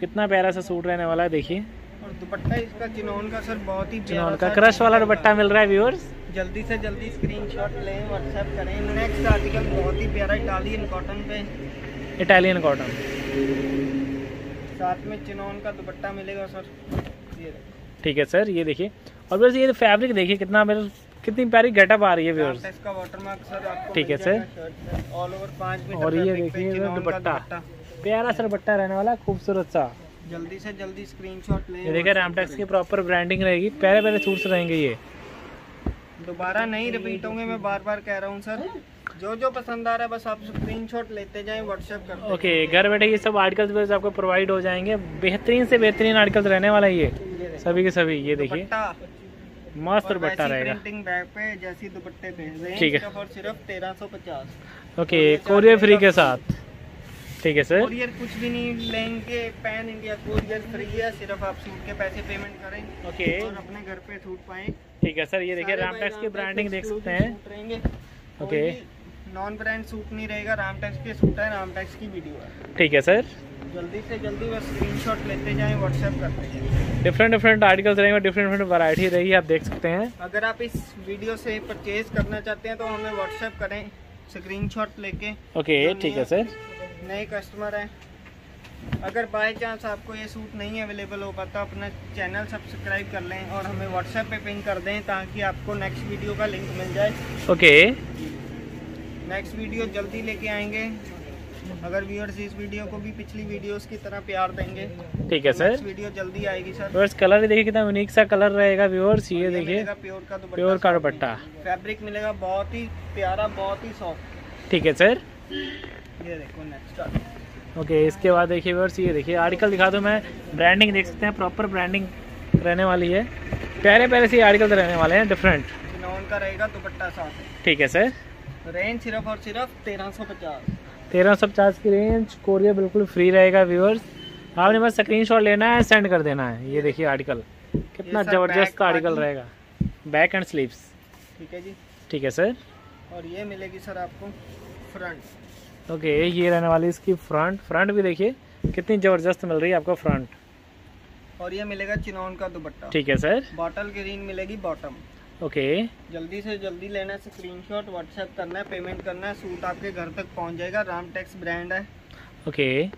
कितना प्यारा सा सूट रहने वाला है, देखिए। और दुपट्टा इसका चिनोन का सर, बहुत ही चिनोन का क्रश वाला दुपट्टा मिल रहा है। व्यूअर्स जल्दी से जल्दी स्क्रीनशॉट लें, व्हाट्सएप करें। नेक्स्ट आर्टिकल बहुत ही प्यारा इटालियन कॉटन पे, इटालियन कॉटन साथ में चिनोन का दुपट्टा मिलेगा सर। ठीक है सर, ये देखिए, और वैसे ये फैब्रिक देखिए कितना कितनी प्यारी गेटअप आ रही है व्यूअर्स। इसका वाटरमार्क सर आपको। ठीक है सर, ऑल ओवर पाँच मीटर। और ये देखिए दुपट्टा, प्यारा सा दुपट्टा रहने वाला, खूबसूरत सा। जल्दी से जल्दी स्क्रीनशॉट लें। ये देखिए रामटेक्स की प्रॉपर ब्रांडिंग रहेगी, प्यारे प्यारे सूट्स रहेंगे, ये दोबारा नहीं रिपीट होंगे, मैं बार बार कह रहा हूँ सर। जो जो पसंद आ रहा है बस आप स्क्रीनशॉट लेते जाएं, व्हाट्सएप करते। ओके, घर बैठे ये सब आर्टिकल्स आपको प्रोवाइड हो जाएंगे, बेहतरीन से बेहतरीन आर्टिकल्स रहने वाला है ये सभी के सभी। ये देखिए मस्त दुपट्टा रहेगा, प्रिंटिंग बैग पे जैसी दुपट्टे पे। ठीक है, और सिर्फ तेरह सौ पचास। ओके, कोरियर फ्री के साथ। ठीक है सर, कोरियर कुछ भी नहीं लेंगे, पैन इंडिया कोरियर फ्री है, सिर्फ आप सूट के पैसे पेमेंट करें। ओके, और अपने घर पे सूट पाएं। ठीक है सर, ये देखिए रामटेक्स की ब्रांडिंग देख सकते हैं। ओके, नॉन ब्रांड सूट नहीं रहेगा, रामटेक्स के सूट है, रामटेक्स की वीडियो है। ठीक है सर, जल्दी से जल्दी बस स्क्रीनशॉट लेते जाएं, व्हाट्सएप करते जाएं। डिफरेंट डिफरेंट आर्टिकल्स रहेंगे, डिफरेंट डिफरेंट वैरायटी रहेगी, आप देख सकते हैं। अगर आप इस वीडियो से परचेज करना चाहते हैं तो हमें व्हाट्सएप करें स्क्रीनशॉट लेके। ओके ठीक है सर, नए कस्टमर हैं, अगर बाय चांस आपको ये सूट नहीं अवेलेबल हो पाता, अपना चैनल सब्सक्राइब कर लें और हमें व्हाट्सएप पे पिंग कर दें, ताकि आपको नेक्स्ट वीडियो का लिंक मिल जाए। ओके, नेक्स्ट वीडियो जल्दी लेके आएंगे। अगर व्यूअर्स इस वीडियो को भी पिछली वीडियोस की तरह प्यार देंगे। ठीक है तो सर, वीडियो जल्दी आएगी सर। व्यूअर्स कलर देखिए कितना यूनिक सा कलर रहेगा व्यूअर्स, ये देखिए प्योर का दुपट्टा, फैब्रिक मिलेगा बहुत ही प्यारा, बहुत ही सॉफ्ट। ठीक है सर, ये देखो नेक्स्ट। ओके, इसके बाद देखिए व्यूअर्स, ये देखिए आर्टिकल दिखा दूं मैं, ब्रांडिंग देख सकते हैं, प्रॉपर ब्रांडिंग रहने वाली है, प्यारे प्यारे से आर्टिकल रहने वाले हैं, डिफरेंट नॉन का रहेगा दुपट्टा साथ। ठीक है सर, रेंज सिर्फ और सिर्फ तेरह सौ पचास। तेरह सौ पचास की रेंज, कोरियर बिल्कुल फ्री रहेगा व्यूअर्स, आपने बस स्क्रीनशॉट लेना है, सेंड कर देना है। ये देखिए आर्टिकल कितना जबरदस्त आर्टिकल रहेगा, बैक एंड स्लीव्स। ठीक है जी। ठीक है सर, और ये मिलेगी सर आपको फ्रंट। ओके okay, ये रहने वाली इसकी फ्रंट, फ्रंट भी देखिए कितनी जबरदस्त मिल रही है आपको फ्रंट। और ये मिलेगा चिनोन का दुपट्टा। ठीक है सर, बॉटल ग्रीन मिलेगी बॉटम। Okay okay. जल्दी से जल्दी लेना है स्क्रीनशॉट, व्हाट्सएप करना है, पेमेंट करना है, सूट आपके घर तक पहुंच जाएगा, रामटेक्स ब्रांड है। Okay okay.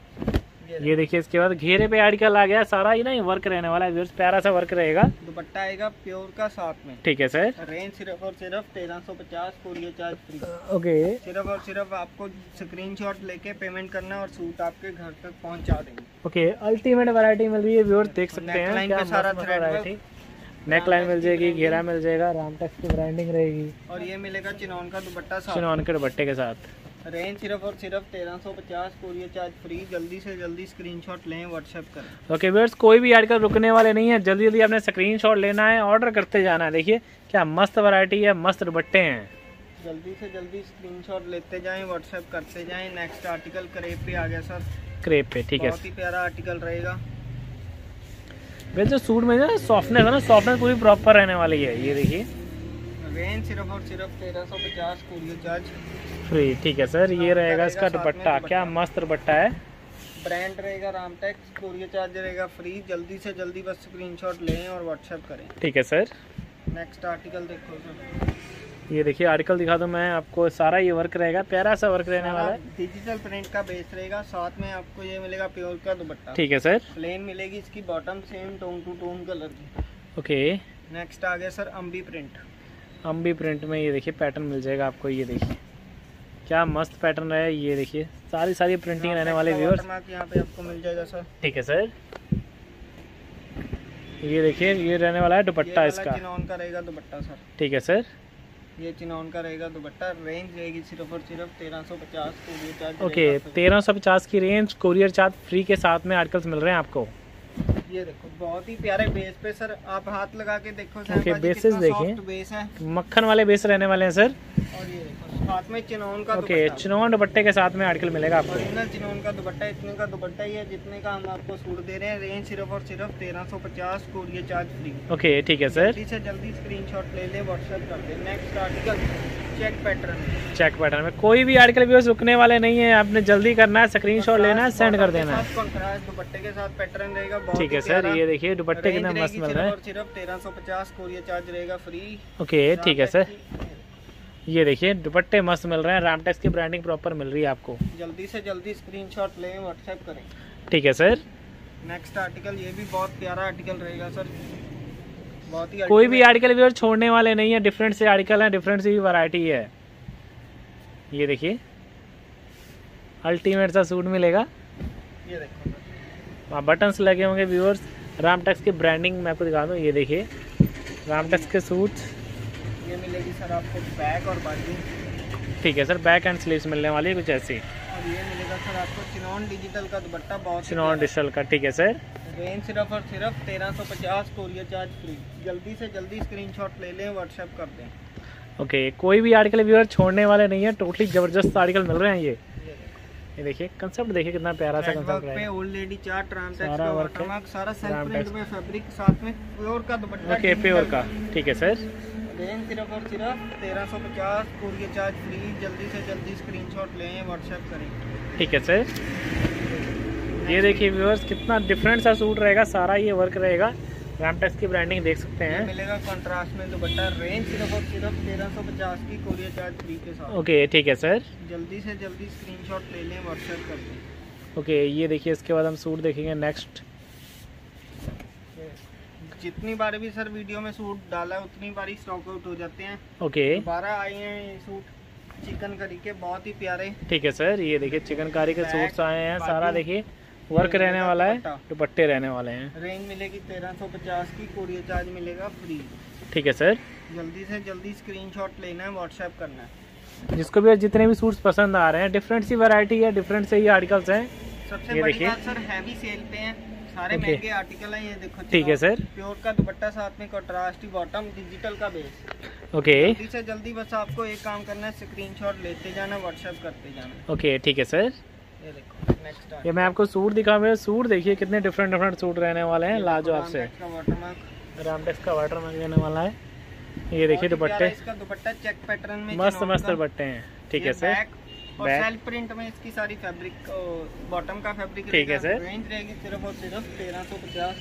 ये देखिए, इसके बाद घेरे पे आर्टिकल आ गया, सारा ही नहीं वर्क रहने वाला है, प्यारा सा वर्क रहेगा, दुपट्टा आएगा प्योर का साथ में। ठीक है सर, रेंज सिर्फ और सिर्फ तेरह सौ पचास, कोरियर चार्ज फ्री। ओके, सिर्फ और सिर्फ आपको स्क्रीनशॉट लेके पेमेंट करना है और सूट आपके घर तक पहुंचा देंगे। ओके, अल्टीमेट वैरायटी मिल रही है व्यूअर्स, देख सकते हैं, नेक लाइन मिल जाएगी, घेरा मिल जाएगा, रामटेक्स की ब्रांडिंग रहेगी। और ये मिलेगा चिनोन का दुपट्टा, चिनोन के दुपट्टे के साथ। रेंज सिर्फ और सिर्फ तेरह सौ पचास, कोरियर चार्ज फ्री। जल्दी से जल्दी स्क्रीनशॉट लें, व्हाट्सएप करें। ओके व्यूअर्स, कोई भी आर्टिकल रुकने वाले नहीं है, जल्दी जल्दी आपने स्क्रीनशॉट लेना है, ऑर्डर करते जाना है। देखिए क्या मस्त वैरायटी है, मस्त दुपट्टे हैं, जल्दी से जल्दी स्क्रीनशॉट लेते जाएं, व्हाट्सएप करते जाएं। नेक्स्ट आर्टिकल क्रेप पे आ गया सर, क्रेप पे। ठीक है, बहुत ही प्यारा आर्टिकल रहेगा। वैसे सूट में ना सॉफ्टनेस है ना, सॉफ्टनेस पूरी प्रॉपर रहने वाली है। ये देखिए, रेंज सिर्फ और सिर्फ तेरह सौ पचास, कोरियर चार्ज फ्री। ठीक है सर, ये रहेगा इसका दुपट्टा, क्या मस्त दुपट्टा है, ब्रांड रहेगा रामटेक्स, कोरियर चार्ज रहेगा फ्री। जल्दी से जल्दी बस स्क्रीनशॉट लें और व्हाट्सएप करें। ठीक है सर, नेक्स्ट आर्टिकल देखो सर, ये देखिए आर्टिकल दिखा दूं मैं आपको, सारा ये वर्क रहेगा, प्यारा सा वर्क रहने वाला है, डिजिटल प्रिंट का बेस रहेगा। साथ में आपको ये मिलेगा प्योर का दुपट्टा, ठीक है सर, प्लेन मिलेगी इसकी bottom, same tone two tone colour की। ओके, नेक्स्ट आ गया सर अम्बी प्रिंट। अम्बी प्रिंट में ये देखिए पैटर्न मिल जाएगा आपको, ये देखिए क्या मस्त पैटर्न है, ये देखिए सारी सारी प्रिंटिंग रहने वाले व्यूअर्स यहाँ पे आपको मिल जाएगा सर, ठीक है सर। ये देखिए ये रहने वाला है दुपट्टा, इसका चिनॉन का रहेगा दुपट्टा सर, ठीक है सर, ये चिनॉन का रहेगा दुपट्टा। रेंज रहेगी सिर्फ और सिर्फ तेरह सौ पचास कोरियर चार्ज। ओके, तेरह सौ पचास की रेंज, कोरियर चार्ज फ्री के साथ में आर्टिकल्स मिल रहे हैं आपको। ये देखो बहुत ही प्यारे बेस पे सर, आप हाथ लगा के देखो सर। ओके, बेसेस देखिए, बेस है मक्खन वाले बेस रहने वाले हैं सर। और ये देखो साथ में चिनॉन का दुपट्टा। ओके, चिनॉन दुपट्टे के साथ में आर्टिकल मिलेगा आपको, ओरिजिनल चिनॉन का दुपट्टा। इतने का दुपट्टा ही है जितने का हम आपको सूट दे रहे हैं। रेंज सिर्फ और सिर्फ तेरह सौ पचास, कोरियर चार्ज फ्री। ओके, ठीक है सर, जल्दी से जल्दी स्क्रीनशॉट ले ले, व्हाट्सएप कर दे। Next article check pattern. Check pattern में कोई भी आर्टिकल व्यूअर्स रुकने वाले नहीं है, आपने जल्दी करना है, स्क्रीनशॉट लेना है, सेंड कर देना है। दुपट्टे के साथ पैटर्न रहेगा, ठीक है सर। ये देखिए दुपट्टे कितना मस्त मिल रहा है, सिर्फ तेरह सौ पचास, कोरियर चार्ज रहेगा फ्री। ओके, ठीक है सर। ये देखिए दुपट्टे मस्त मिल रहे हैं, रामटेक्स की ब्रांडिंग प्रॉपर मिल रही है आपको। जल्दी से जल्दी स्क्रीनशॉट लें, व्हाट्सएप करें, ठीक है सर। नेक्स्ट आर्टिकल, ये भी बहुत प्यारा आर्टिकल रहेगा सर, बहुत ही। कोई भी आर्टिकल व्यूअर छोड़ने वाले नहीं है, डिफरेंट से आर्टिकल है, डिफरेंट से भी वैरायटी है। ये देखिए अल्टीमेट सा सूट मिलेगा, ये देखो वहाँ बटन्स लगे होंगे व्यूअर्स। रामटेक्स की ब्रांडिंग मैं आपको दिखा दूँ, ये देखिए रामटेक्स के सूट। ये मिलेगी सर आपको बैक और बाजू, ठीक है सर, बैक एंड स्लीव्स मिलने वाली है कुछ ऐसी। और ये मिलेगा सर आपको चिनॉन डिजिटल का दुपट्टा, बहुत चिनॉन डिजिटल का, ठीक है सर। रेंज सिर्फ और सिर्फ तेरह सौ पचास, कोरियर चार्ज फ्री। जल्दी से जल्दी स्क्रीनशॉट ले लें, व्हाट्सएप कर दें। ओके, कोई भी आर्टिकल व्यूअर छोड़ने वाले नहीं है, टोटली जबरदस्त आर्टिकल मिल रहे हैं। ये ये देखिए कंसेप्ट, देखिए कितना प्यारा सा कंसेप्ट है। पे ओल्ड लेडी चार्ट, रामटेक्स का वर्क, सारा सेल्फ प्रिंट में फैब्रिक, साथ में प्योर का दुपट्टा। ओके, प्योर का, ठीक है सर। रेंज सिर्फ और सिर्फ तेरह सौ पचास, कोरियर चार्ज फ्री। जल्दी से जल्दी स्क्रीनशॉट लें, व्हाट्सएप करें, ठीक है सर। ये देखिए व्यूअर्स कितना डिफरेंट सा सूट रहेगा, सारा ये वर्क रहेगा, रामटेक्स की ब्रांडिंग देख सकते हैं। मिलेगा कंट्रास्ट में दुपट्टा। रेंज सिर्फ और सिर्फ तेरह सौ पचास की, कोरियर चार्ज फ्री के साथ। ओके, ठीक है सर। जल्दी से जल्दी स्क्रीनशॉट ले लें, व्हाट्सएप कर दें। ओके, ये देखिए इसके बाद हम सूट देखेंगे नेक्स्ट। जितनी बार भी सर वीडियो में सूट डाला उतनी बार ही स्टॉक आउट हो जाते हैं। ओके, दोबारा आए हैं ये सूट चिकनकारी के, बहुत ही प्यारे, ठीक है सर। ये देखिए चिकनकारी के सूट्स आए हैं, सारा देखिए वर्क रहने वाला है, दुपट्टे रहने वाले हैं। रेंज मिलेगी तेरह सौ पचास की, कोरियर चार्ज मिलेगा फ्री, ठीक है सर। जल्दी से जल्दी स्क्रीनशॉट लेना है, व्हाट्सएप करना है। जिसको भी जितने भी सूट्स पसंद आ रहे हैं, डिफरेंट सी वैरायटी है, डिफरेंट से ही आर्टिकल्स हैं। सबसे बड़ी बात सर हैवी सेल पे हैं, सारे महंगे आर्टिकल हैं। ये देखो, ठीक है सर, प्योर का दुपट्टा, साथ में कंट्रास्ट बॉटम, डिजिटल का बेस। ओके, जल्दी से जल्दी बस आपको एक काम करना है, स्क्रीनशॉट लेते जाना, व्हाट्सएप करते जाना। ओके, ठीक है सर। ये देखो नेक्स्ट, ये मैं आपको सूट दिखा रहा हूं, सूट देखिए कितने डिफरेंट डिफरेंट सूट रहने वाले हैं, लाजवाब से। रामटेक्स का वाटरमार्क रहने वाला है। ये देखिए दुपट्टे, इसका दुपट्टा चेक पैटर्न में मस्त मस्त दुपट्टे हैं, ठीक है सर। और सेल्फ प्रिंट में इसकी सारी फैब्रिक, बॉटम का फैब्रिक, ठीक है सर। रेंज रहेगी सिर्फ और सिर्फ तेरह सौ पचास,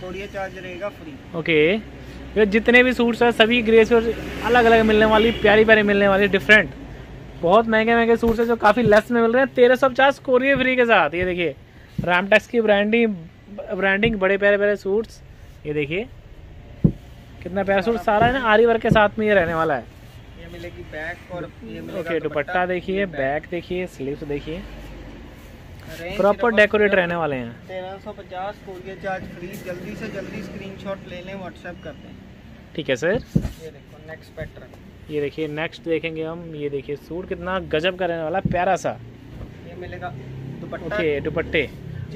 कोरियर चार्ज रहेगा फ्री। ओके, ये जितने भी सूट्स हैं सभी ग्रेस और अलग अलग मिलने वाली, प्यारी प्यारी मिलने वाली, डिफरेंट। बहुत महंगे महंगे सूट है जो काफी लेस में मिल रहे हैं, तेरह सौ पचास कोरियर फ्री के साथ। ये देखिए रामटेक्स की ब्रांडिंग ब्रांडिंग बड़े प्यारे प्यारे सूट्स। ये देखिए कितना प्यारा सूट, सारा है ना आरी वर्क के साथ में ये रहने वाला है। ये मिलेगी बैक और ये मिलेगा। ओके, दुपट्टा देखिए, बैक देखिए, स्लीव्स देखिए, प्रॉपर डेकोरेट रहने वाले हैं। तेरह सौ पचास कोरियर चार्ज फ्री। जल्दी से जल्दी स्क्रीनशॉट ले लें, व्हाट्सएप कर दें, ठीक है सर। ये देखो नेक्स्ट पैटर्न, ये देखिए नेक्स्ट देखेंगे हम। ये देखिए सूट कितना गजब का रहने वाला, प्यारा सा। ये मिलेगा दुपट्टा। ओके, दुपट्टे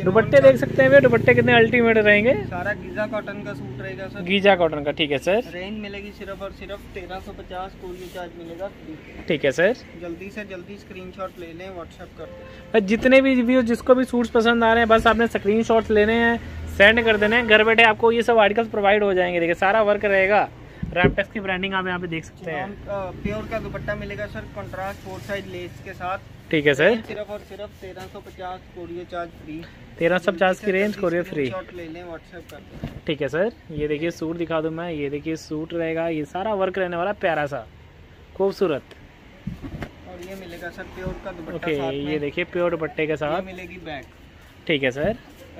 दुपट्टे देख सकते हैं वे, दुपट्टे कितने अल्टीमेट रहेंगे, सारा गीजा कॉटन का सूट रहेगा सर, गीजा कॉटन का, ठीक है सर। रेंज मिलेगी सिर्फ और सिर्फ तेरह सौ पचास, कोरियर चार्ज मिलेगा, ठीक है सर। जल्दी से जल्दी स्क्रीनशॉट ले लें, व्हाट्सएप कर दें। जितने भी रिव्यू, जिसको भी सूट्स पसंद आ रहे हैं, बस आपने स्क्रीनशॉट्स लेने हैं, सेंड कर देने हैं, घर बैठे आपको ये सब आर्टिकल्स प्रोवाइड हो जाएंगे। देखिए सारा वर्क रहेगा, रामटेक्स की ब्रांडिंग आप यहाँ पे देख सकते हैं। प्योर का दुपट्टा मिलेगा sir, contrast four side lace के साथ, ठीक है सर। सिर्फ और सिर्फ तेरह सौ पचास, कोरियर चार्ज फ्री। तेरह सौ पचास की रेंज, कोरियर फ्री, ले लें, व्हाट्सएप कर दें, ठीक है सर। ये देखिए सूट दिखा दूं मैं, ये देखिए सूट रहेगा, ये सारा वर्क रहने वाला, प्यारा सा। खूबसूरत। और ये मिलेगा सर प्योर का दुपट्टा okay, साथ में। ये देखिए प्योर दुपट्टे के साथ मिलेगी बैग। ठीक है सर।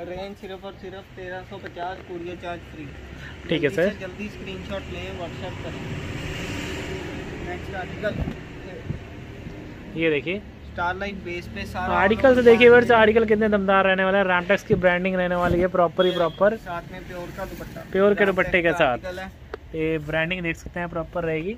रेंज सिर्फ और सिर्फ तेरह सौ पचास, कुरियर चार्ज फ्री। ठीक है सर, जल्दी स्क्रीनशॉट लें, व्हाट्सएप करें। नेक्स्ट आर्टिकल ये देखिए स्टारलाइट बेस पे सारा आर्टिकल से देखिए वर्ष आर्टिकल कितने दमदार रहने वाला है। रामटेक्स की ब्रांडिंग रहने वाली है प्रॉपर ही प्रॉपर, साथ में प्योर का दुपट्टा, प्योर के दुपट्टे के साथ ये ब्रांडिंग देख सकते हैं प्रॉपर रहेगी।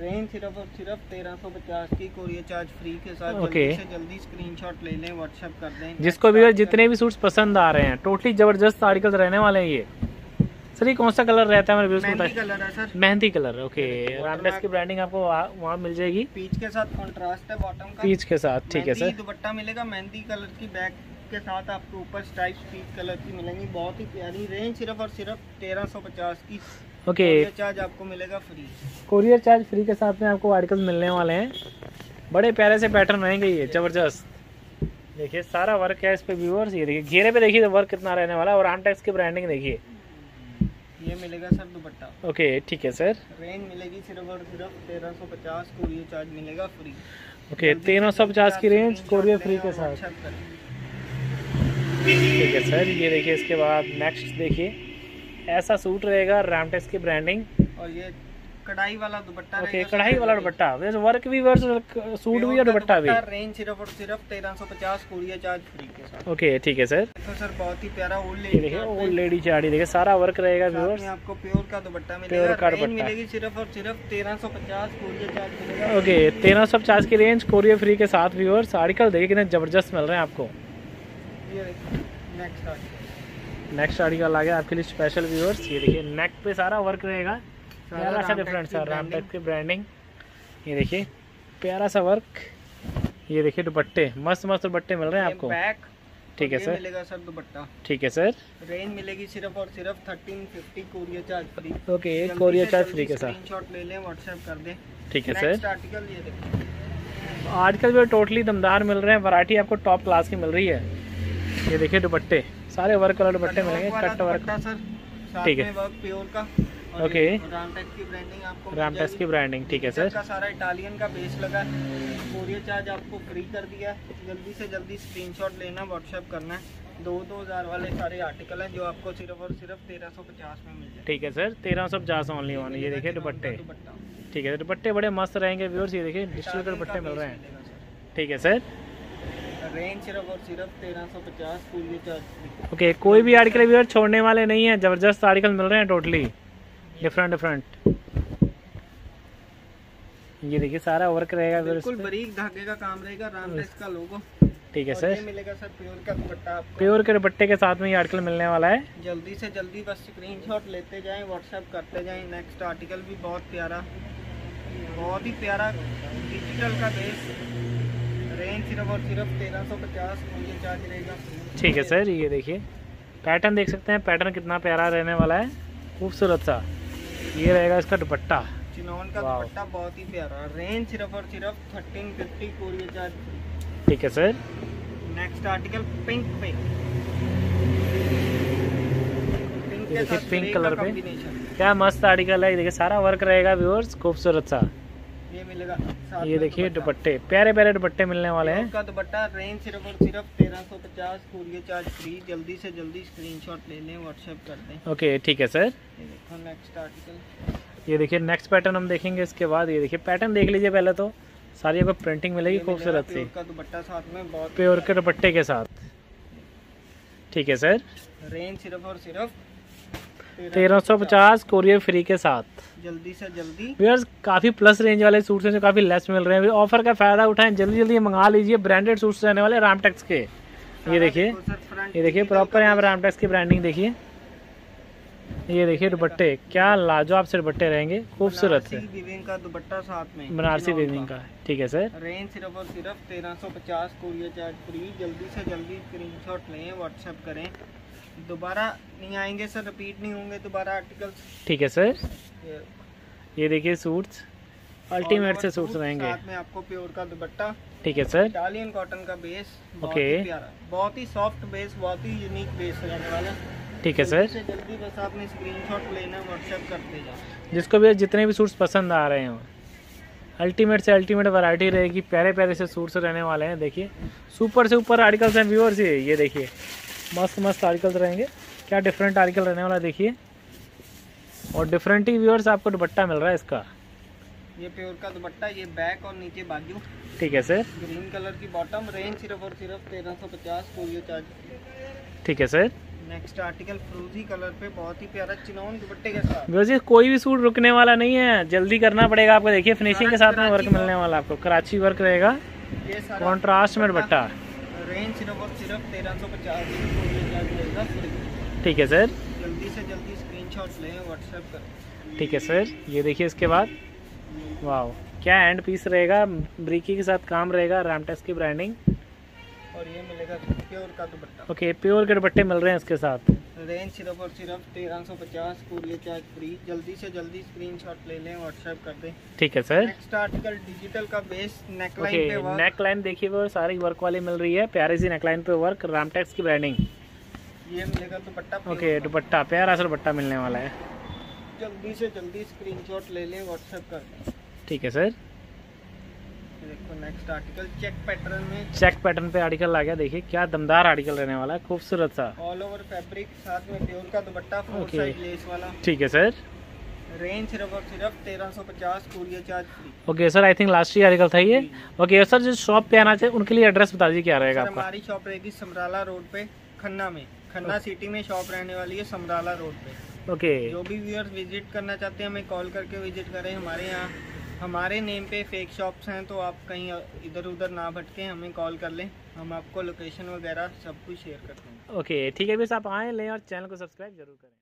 रेंज सिर्फ और सिर्फ तेरह सौ पचास की, कोरियर चार्ज फ्री के साथ। okay. जल्दी से जल्दी स्क्रीनशॉट ले लें, व्हाट्सएप कर दें। जिसको भी जितने भी सूट्स पसंद आ रहे हैं, टोटली जबरदस्त आर्टिकल रहने वाले हैं। ये सर ये कौन सा कलर रहता है? मेहंदी कलर है sir, mehndi colour. Okay, Ramtex की ब्रांडिंग आपको वहाँ मिल जाएगी। पीच के साथ कॉन्ट्रास्ट है बॉटम का, पीच के साथ। ठीक है सर, दुपट्टा मिलेगा मेहंदी कलर की, बैग के साथ आपको ऊपर स्ट्राइप्स पीच कलर की मिलेंगी, बहुत ही प्यारी। रेंज सिर्फ और सिर्फ तेरह सौ पचास की। ओके, कोरियर चार्ज आपको मिलेगा फ्री, कोरियर चार्ज फ्री के साथ में आपको आर्टिकल्स मिलने वाले हैं। बड़े प्यारे से पैटर्न रहेंगे ये, जबरदस्त। देखिए सारा वर्क है इस पे व्यूअर्स। ये देखिए घेरे पे देखिए वर्क कितना रहने वाला है। और रामटेक्स की ब्रांडिंग देखिए। ये मिलेगा सर दुपट्टा। ओके, ठीक है सर। रेंज मिलेगी सिर्फ और सिर्फ तेरह सौ पचास, कोरियर चार्ज मिलेगा फ्री। ओके, तेरह सौ पचास की रेंज, कोरियर फ्री के साथ। ठीक है सर, ये देखिए। इसके बाद नेक्स्ट देखिए ऐसा सूट रहेगा रामटेक्स की ब्रांडिंग। और ये कढ़ाई वाला दुपट्टा। ओके, कढ़ाई वाला दुपट्टा, वर्क भी सूट भी और दुपट्टा भी। रेंज सिर्फ और सिर्फ तेरह सौ पचास, कोरियर चार्ज फ्री के साथ। ओके, ठीक है सर। तो सर बहुत ही प्यारा ओल्ड लेडी, देखिए ओल्ड लेडी साड़ी, देखिए सारा वर्क रहेगा व्यूअर्स। आपको प्योर का दुपट्टा मिलेगा, रेंज मिलेगी सिर्फ और सिर्फ तेरह सौ पचास, कोरियर चार्ज मिलेगा। ओके, तेरह सौ पचास की रेंज, कोरियर फ्री के साथ व्यूअर्स। आर्टिकल देखिए कितने जबरदस्त मिल रहे हैं आपको। नेक्स्ट आर्टिकल आ गया आपके लिए स्पेशल व्यूअर्स। ये देखिए नेक पे सारा वर्क रहेगा, प्यारा सा डिफरेंट रामटेक्स की ब्रांडिंग। ये देखिए प्यारा सा वर्क। ये देखिए दुपट्टे, मस्त मस्त दुपट्टे मिल रहे हैं आपको। ठीक है सर, मिलेगा सर दुपट्टा। ठीक है सर, रेंज मिलेगी सिर्फ और सिर्फ thirteen fifty, courier charge free. Okay, courier charge free के साथ। स्क्रीनशॉट ले लें, व्हाट्सएप कर दें। ठीक है सर। आर्टिकल ये देखिए, आर्टिकल भी टोटली दमदार मिल रहे हैं, वैरायटी आपको टॉप क्लास की मिल रही है। ये देखिए दुपट्टे, सारे वर्क कलर दुपट्टे मिलेंगे, कट वर्क सर। ठीक है, वर्क प्योर का। ओके, रामटेक्स की ब्रांडिंग आपको, रामटेक्स की ब्रांडिंग। ठीक है सर, इसका सारा इटालियन का बेस लगा। कोरियर चार्ज आपको फ्री कर दिया। जल्दी से जल्दी स्क्रीनशॉट लेना, व्हाट्सएप करना है। दो दो हज़ार वाले सारे आर्टिकल हैं जो आपको सिर्फ और सिर्फ तेरह सौ पचास में मिल जाए। ठीक है सर, तेरह सौ पचास ओनली वन। ये देखिए दुपट्टे, ठीक है दुपट्टे बड़े मस्त रहेंगे व्यूअर्स। ये देखिए डिजिटल के दुपट्टे मिल रहे हैं। ठीक है सर, रेंज सिर्फ और सिर्फ तेरह सौ पचास, कोरियर चार्ज। ओके, कोई भी आर्टिकल व्यूअर छोड़ने वाले नहीं है, जबरदस्त आर्टिकल मिल रहे हैं टोटली डिफरेंट डिफरेंट। ये देखिए सारा वर्क रहेगा, बिल्कुल बारीक धागे का काम रहेगा, रामटेक्स का लोगो। ठीक है सर, मिलेगा सर प्योर का दुपट्टा आपको, प्योर के दुपट्टे के साथ में ये आर्टिकल मिलने वाला है। जल्दी से जल्दी बस स्क्रीनशॉट लेते जाएं, व्हाट्सएप करते जाएं। नेक्स्ट आर्टिकल भी बहुत प्यारा, बहुत ही प्यारा डिजिटल का बेस। रेंज सिर्फ और सिर्फ तेरह सौ पचास, मुझे चार्ज रहेगा। ठीक है सर, ये देखिए पैटर्न देख सकते हैं, पैटर्न कितना प्यारा रहने वाला है, खूबसूरत सा। ये रहेगा इसका दुपट्टा, चिनौन का दुपट्टा, बहुत ही प्यारा। रेंज सिर्फ और सिर्फ थर्टीन फिफ्टी, कोरियर चार्ज। ठीक है सर। नेक्स्ट आर्टिकल पिंक पे, पिंक पिंक कलर पे क्या मस्त आर्टिकल है। देखिए सारा वर्क रहेगा व्यूअर्स, खूबसूरत सा। ये मिलेगा साथ, ये देखिए दुपट्टे, प्यारे प्यारे दुपट्टे मिलने वाले हैं। इसका दुपट्टा रेंज सिर्फ और सिर्फ तेरह सौ पचास, कोरियर चार्ज फ्री। जल्दी से जल्दी स्क्रीनशॉट ले लें, व्हाट्सएप कर दें। ओके, ठीक है सर। नेक्स्ट आर्टिकल ये देखिए, नेक्स्ट पैटर्न हम देखेंगे इसके बाद। ये देखिए पैटर्न देख लीजिए पहले, तो सारी आपको प्रिंटिंग मिलेगी खूबसूरत सी, दुपट्टा साथ में, बहुत प्योर के दुपट्टे के साथ। ठीक है सर, रेंज सिर्फ और सिर्फ तेरह सौ पचास, कोरियर फ्री के साथ। जल्दी से जल्दी व्यूअर्स, काफ़ी प्लस रेंज वाले सूट्स हैं जो काफ़ी लेस मिल रहे हैं। ऑफर का फायदा उठाएं, जल्दी जल्दी मंगा लीजिए। ब्रांडेड सूट्स रहने वाले रामटेक्स के। ये देखिए, ये देखिए प्रॉपर यहाँ पर रामटेक्स की ब्रांडिंग देखिए। ये देखिए दुपट्टे, क्या लाजवाब से दुपट्टे रहेंगे, खूबसूरत है। दुपट्टा साथ में बनारसी वीविंग का। ठीक है सर, रेंज सिर्फ और सिर्फ तेरह सौ पचास, कोरियर चार्ज फ्री। जल्दी से जल्दी स्क्रीनशॉट लें, व्हाट्सएप करें। दोबारा नहीं आएंगे सर, रिपीट नहीं होंगे दोबारा आर्टिकल्स। ठीक है सर, ये देखिए सूट्स, अल्टीमेट से सूट्स रहेंगे, साथ में आपको प्योर का दुपट्टा। ठीक है सर, इटालियन कॉटन का बेस, ओके, बहुत ही सॉफ्ट बेस, बहुत ही यूनिक बेस रहने वाला। ठीक है सर, जल्दी बस आपने स्क्रीनशॉट लेना, व्हाट्सएप करते जाओ। जिसको भी जितने भी सूट्स पसंद आ रहे हो अल्टीमेट से अल्टीमेट वैरायटी रहेगी, प्यारे प्यारे से सूट से रहने वाले हैं। देखिए सुपर से ऊपर आर्टिकल्स हैं व्यूअर्स, ये ये देखिए मस्त मस्त आर्टिकल्स रहेंगे, क्या डिफरेंट आर्टिकल रहने वाला देखिए। और डिफरेंट ही व्यूअर्स आपको दुपट्टा मिल रहा है इसका, ये प्योर का दुपट्टा, ये बैक और नीचे बाजू, ठीक है सर। ग्रीन कलर की बॉटम, रेंज सिर्फ और सिर्फ तेरह सौ पचास, कोरियर चार्ज, ठीक है सर। नेक्स्ट आर्टिकल फ्रोजी कलर पे बहुत ही प्यारा चिनौन दुपट्टे के साथ। व्यूअर्स कोई भी सूट रुकने वाला नहीं है, जल्दी करना पड़ेगा आपको। देखिए फिनिशिंग के साथ में वर्क मिलने वाला आपको, कराची वर्क रहेगा, कॉन्ट्रास्ट में दुपट्टा, रेंज सिर्फ और सिर्फ तेरह सौ पचास, कोरियर चार्ज रहेगा, ठीक है सर। जल्दी से जल्दी स्क्रीनशॉट लें, व्हाट्सएप करें, ठीक है सर। ये देखिए इसके बाद वाओ क्या हैंड पीस रहेगा, ब्रिकी के साथ काम रहेगा, रामटेक्स की ब्रांडिंग। और ये मिलेगा प्योर का दुपट्टा, ओके प्योर के दुपट्टे मिल रहे हैं इसके साथ, रेंज सिर्फ और सिर्फ तेरह सौ पचास, कोरियर चार्ज फ्री। जल्दी से जल्दी स्क्रीनशॉट ले लें, व्हाट्सएप कर दें, ठीक है सर। नेक्स्ट आर्टिकल डिजिटल का बेस, नेकलाइन पे वर्क, नेकलाइन देखिए वो सारी वर्क वाली मिल रही है, प्यारे सी नेकलाइन पे वर्क, रामटेक्स की ब्रांडिंग। ये मिलेगा दुपट्टा, ओके दुपट्टा प्यारा सा दुपट्टा मिलने वाला है। जल्दी से जल्दी स्क्रीनशॉट ले लें, व्हाट्सएप कर दें, ठीक है सर। देखो नेक्स्ट आर्टिकल चेक पैटर्न में, चेक पैटर्न पे आर्टिकल आ गया, देखिए क्या दमदार आर्टिकल रहने वाला है, खूबसूरत सा ऑल ओवर फैब्रिक, साथ में प्योर का दुपट्टा, फोर साइड लेस वाला, ठीक है सर। रेंज सिर्फ और सिर्फ तेरह सौ पचास, courier charge free. Okay sir, I think last ही आर्टिकल था ये। ओके सर, जो शॉप पे आना चाहिए उनके लिए एड्रेस बता दीजिए क्या रहेगा आपका? हमारी शॉप रहेगी समराला रोड पे, खन्ना में, खन्ना सिटी में शॉप रहने वाली है, समराला रोड पे। ओके, जो भी व्यूअर्स विजिट करना चाहते हैं हमें कॉल करके विजिट करें। हमारे यहाँ हमारे नेम पे फेक शॉप्स हैं, तो आप कहीं इधर उधर ना भटकें, हमें कॉल कर लें, हम आपको लोकेशन वगैरह सब कुछ शेयर करते हैं। ओके ठीक है, बस आप आएँ लें और चैनल को सब्सक्राइब जरूर करें।